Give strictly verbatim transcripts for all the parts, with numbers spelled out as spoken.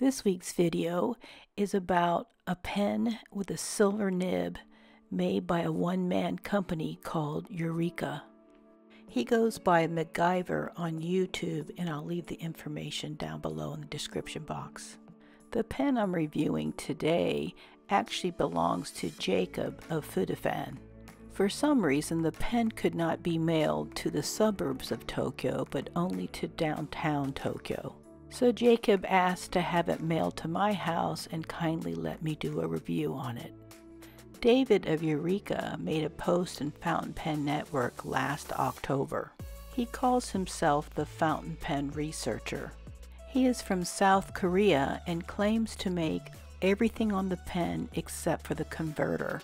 This week's video is about a pen with a silver nib made by a one-man company called Eureka. He goes by Mechgyver on YouTube, and I'll leave the information down below in the description box. The pen I'm reviewing today actually belongs to Jacob of Fudefan. For some reason, the pen could not be mailed to the suburbs of Tokyo, but only to downtown Tokyo. So Jacob asked to have it mailed to my house and kindly let me do a review on it. David of Eureka made a post in Fountain Pen Network last October. He calls himself the Fountain Pen Researcher. He is from South Korea and claims to make everything on the pen except for the converter.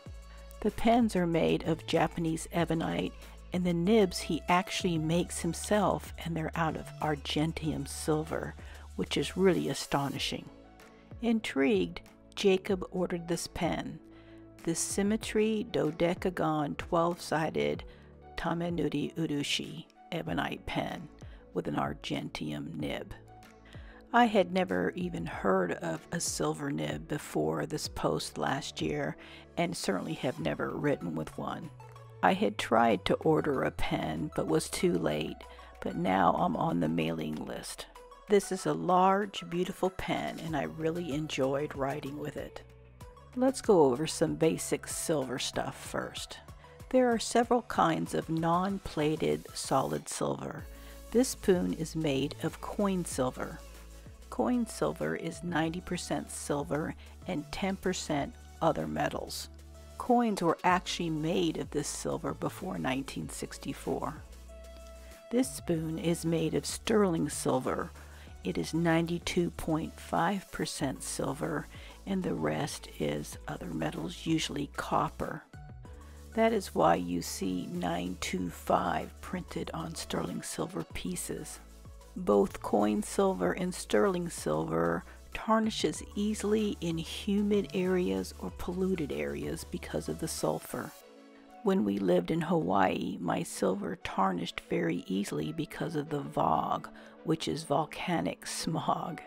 The pens are made of Japanese ebonite, and the nibs he actually makes himself, and they're out of Argentium silver, which is really astonishing. Intrigued, Jacob ordered this pen, the Symmetry Dodecagon twelve-sided Tamanuri Urushi Ebonite pen with an Argentium nib. I had never even heard of a silver nib before this post last year, and certainly have never written with one. I had tried to order a pen, but was too late, but now I'm on the mailing list. This is a large, beautiful pen, and I really enjoyed writing with it. Let's go over some basic silver stuff first. There are several kinds of non-plated solid silver. This spoon is made of coin silver. Coin silver is ninety percent silver and ten percent other metals. Coins were actually made of this silver before nineteen sixty-four. This spoon is made of sterling silver. It is ninety-two point five percent silver, and the rest is other metals, usually copper. That is why you see nine two five printed on sterling silver pieces. Both coin silver and sterling silver tarnishes easily in humid areas or polluted areas because of the sulfur. When we lived in Hawaii, my silver tarnished very easily because of the vog, which is volcanic smog.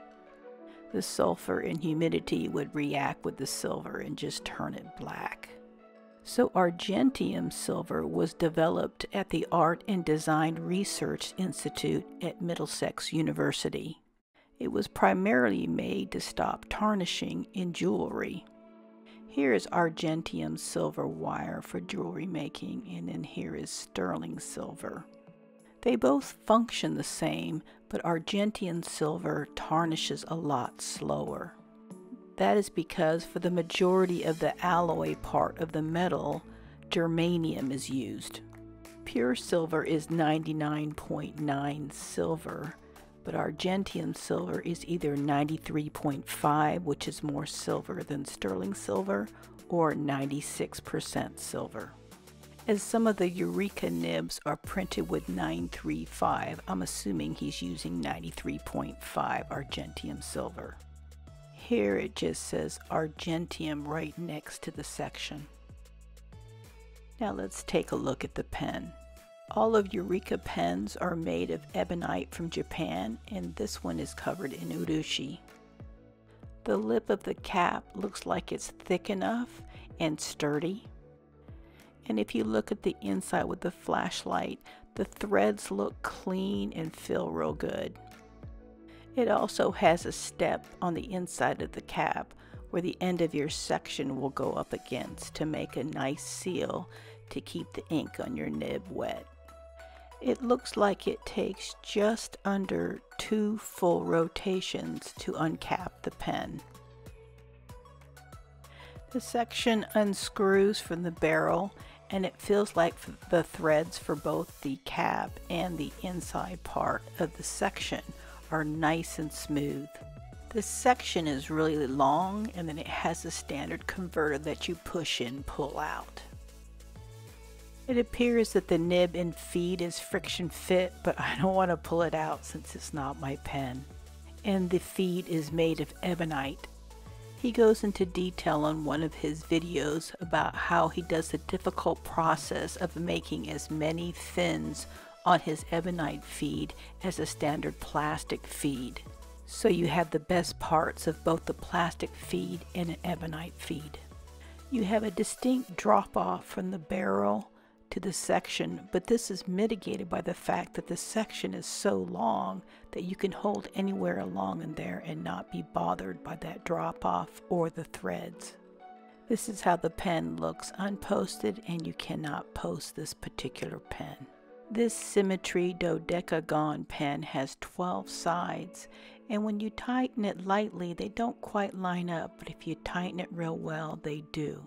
The sulfur and humidity would react with the silver and just turn it black. So Argentium silver was developed at the Art and Design Research Institute at Middlesex University. It was primarily made to stop tarnishing in jewelry. Here is Argentium silver wire for jewelry making, and then here is sterling silver. They both function the same, but Argentium silver tarnishes a lot slower. That is because for the majority of the alloy part of the metal, germanium is used. Pure silver is ninety-nine point nine silver, but Argentium silver is either ninety-three point five, which is more silver than sterling silver, or ninety-six percent silver. As some of the Eureka nibs are printed with nine three five, I'm assuming he's using ninety-three point five Argentium silver. Here it just says Argentium right next to the section. Now let's take a look at the pen. All of Eureka pens are made of ebonite from Japan, and this one is covered in urushi. The lip of the cap looks like it's thick enough and sturdy. And if you look at the inside with the flashlight, the threads look clean and feel real good. It also has a step on the inside of the cap where the end of your section will go up against to make a nice seal to keep the ink on your nib wet. It looks like it takes just under two full rotations to uncap the pen. The section unscrews from the barrel, and it feels like the threads for both the cap and the inside part of the section are nice and smooth. This section is really long, and then it has a standard converter that you push in, pull out. It appears that the nib and feed is friction fit, but I don't want to pull it out since it's not my pen. And the feed is made of ebonite. He goes into detail on one of his videos about how he does the difficult process of making as many fins on his ebonite feed as a standard plastic feed. so you have the best parts of both the plastic feed and an ebonite feed. You have a distinct drop-off from the barrel to the section, but this is mitigated by the fact that the section is so long that you can hold anywhere along in there and not be bothered by that drop-off or the threads. This is how the pen looks unposted, and you cannot post this particular pen. This Symmetry Dodecagon pen has twelve sides, and when you tighten it lightly they don't quite line up, but if you tighten it real well they do.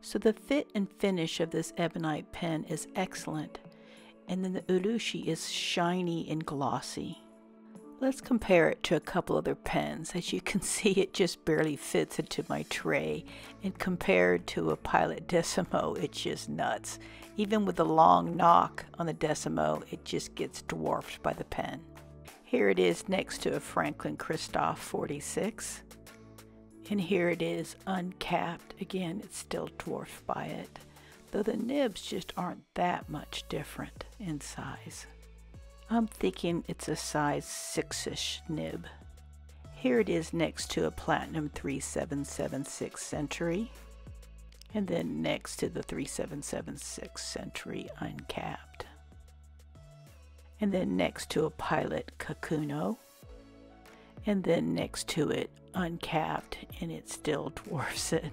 So the fit and finish of this ebonite pen is excellent, and then the urushi is shiny and glossy. Let's compare it to a couple other pens. As you can see, it just barely fits into my tray, and compared to a Pilot Decimo, it's just nuts. Even with the long knock on the Decimo, it just gets dwarfed by the pen. Here it is next to a Franklin Christophe forty-six, and here it is uncapped. Again, it's still dwarfed by it, though the nibs just aren't that much different in size. I'm thinking it's a size six-ish nib. Here it is next to a Platinum thirty-seven seventy-six Century, and then next to the thirty-seven seventy-six Century uncapped, and then next to a Pilot Kakuno, and then next to it uncapped, and it still dwarfs it.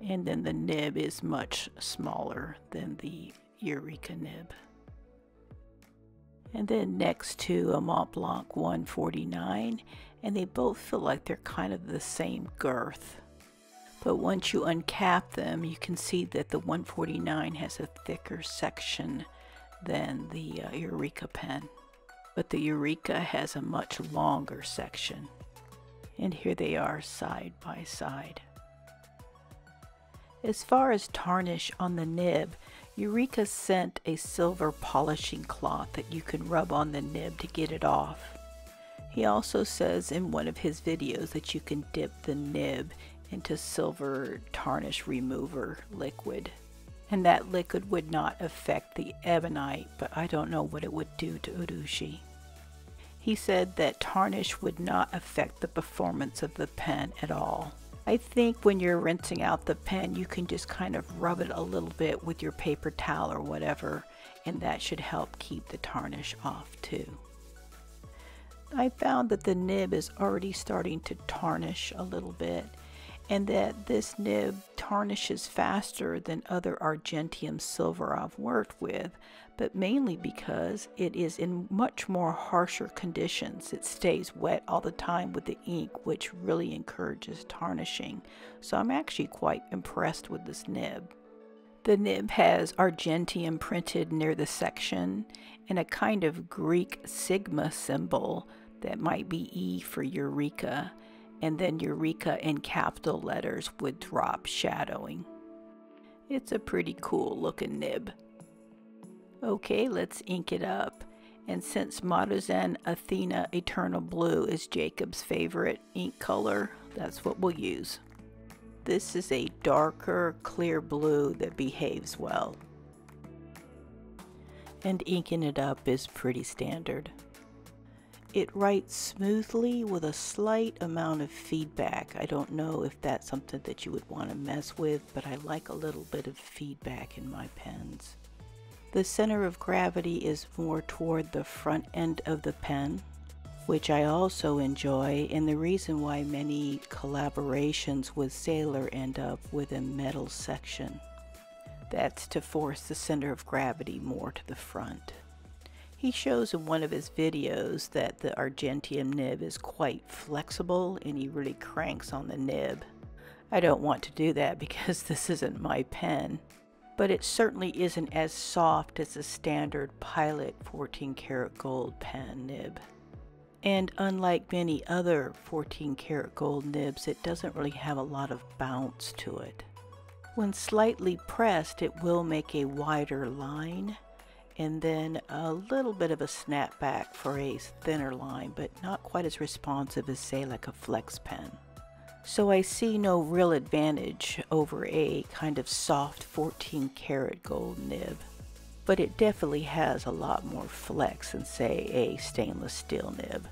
And then the nib is much smaller than the Eureka nib. And then next to a Montblanc one forty-nine, and they both feel like they're kind of the same girth. But once you uncap them, you can see that the one forty-nine has a thicker section than the uh, Eureka pen. But the Eureka has a much longer section. And here they are side by side. As far as tarnish on the nib, Eureka sent a silver polishing cloth that you can rub on the nib to get it off. He also says in one of his videos that you can dip the nib into silver tarnish remover liquid, and that liquid would not affect the ebonite, but I don't know what it would do to urushi. He said that tarnish would not affect the performance of the pen at all. I think when you're rinsing out the pen, you can just kind of rub it a little bit with your paper towel or whatever, and that should help keep the tarnish off too. I found that the nib is already starting to tarnish a little bit, and that this nib tarnishes faster than other Argentium silver I've worked with, but mainly because it is in much more harsher conditions. It stays wet all the time with the ink, which really encourages tarnishing. So I'm actually quite impressed with this nib. The nib has Argentium printed near the section and a kind of Greek sigma symbol that might be E for Eureka, and then Eureka in capital letters with drop shadowing. It's a pretty cool looking nib. Okay, let's ink it up. And since Matozen Athena Eternal Blue is Jacob's favorite ink color, that's what we'll use. This is a darker, clear blue that behaves well. And inking it up is pretty standard. It writes smoothly with a slight amount of feedback. I don't know if that's something that you would want to mess with, but I like a little bit of feedback in my pens. The center of gravity is more toward the front end of the pen, which I also enjoy, and the reason why many collaborations with Sailor end up with a metal section. That's to force the center of gravity more to the front. He shows in one of his videos that the Argentium nib is quite flexible, and he really cranks on the nib. I don't want to do that because this isn't my pen, but it certainly isn't as soft as a standard Pilot fourteen karat gold pen nib. And unlike many other fourteen karat gold nibs, it doesn't really have a lot of bounce to it. When slightly pressed, it will make a wider line, and then a little bit of a snapback for a thinner line, but not quite as responsive as, say, like a flex pen. So I see no real advantage over a kind of soft fourteen karat gold nib, but it definitely has a lot more flex than, say, a stainless steel nib.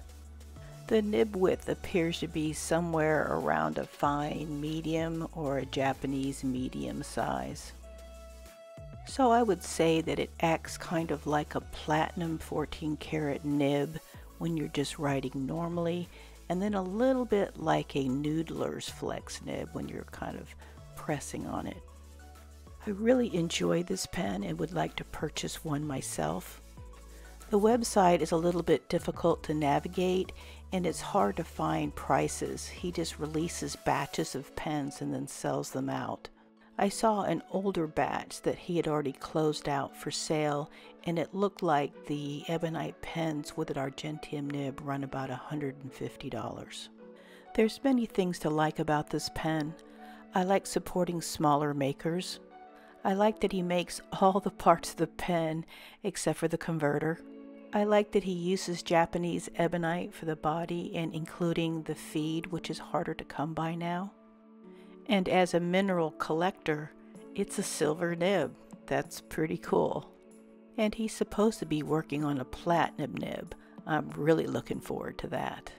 The nib width appears to be somewhere around a fine medium or a Japanese medium size. So I would say that it acts kind of like a platinum fourteen karat nib when you're just writing normally, and then a little bit like a Noodler's Flex nib when you're kind of pressing on it. I really enjoy this pen and would like to purchase one myself. The website is a little bit difficult to navigate, and it's hard to find prices. He just releases batches of pens and then sells them out. I saw an older batch that he had already closed out for sale, and it looked like the ebonite pens with an Argentium nib run about one hundred fifty dollars. There's many things to like about this pen. I like supporting smaller makers. I like that he makes all the parts of the pen except for the converter. I like that he uses Japanese ebonite for the body and including the feed, which is harder to come by now. And as a mineral collector, it's a silver nib. That's pretty cool. And he's supposed to be working on a platinum nib. I'm really looking forward to that.